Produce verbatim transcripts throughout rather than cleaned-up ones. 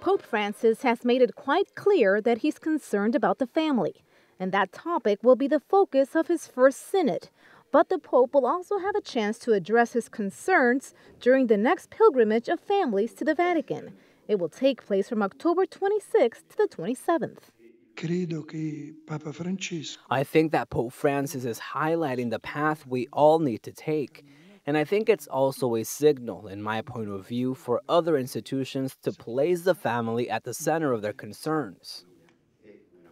Pope Francis has made it quite clear that he's concerned about the family, and that topic will be the focus of his first synod. But the Pope will also have a chance to address his concerns during the next pilgrimage of families to the Vatican. It will take place from October twenty-sixth to the twenty-seventh. I think that Pope Francis is highlighting the path we all need to take. And I think it's also a signal, in my point of view, for other institutions to place the family at the center of their concerns.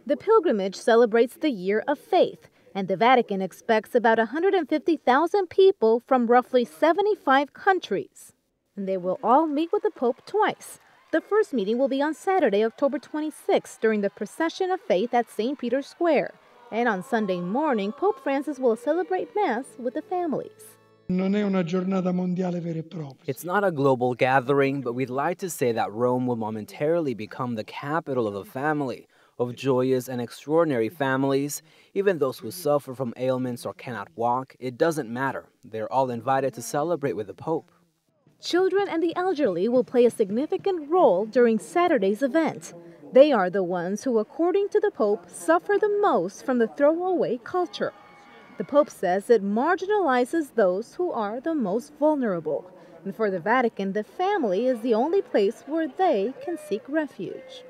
The pilgrimage celebrates the Year of Faith, and the Vatican expects about one hundred fifty thousand people from roughly seventy-five countries. And they will all meet with the Pope twice. The first meeting will be on Saturday, October twenty-sixth, during the Procession of Faith at Saint Peter's Square. And on Sunday morning, Pope Francis will celebrate Mass with the families. It's not a global gathering, but we'd like to say that Rome will momentarily become the capital of the family, of joyous and extraordinary families. Even those who suffer from ailments or cannot walk, it doesn't matter. They're all invited to celebrate with the Pope. Children and the elderly will play a significant role during Saturday's event. They are the ones who, according to the Pope, suffer the most from the throwaway culture. The Pope says it marginalizes those who are the most vulnerable. And for the Vatican, the family is the only place where they can seek refuge.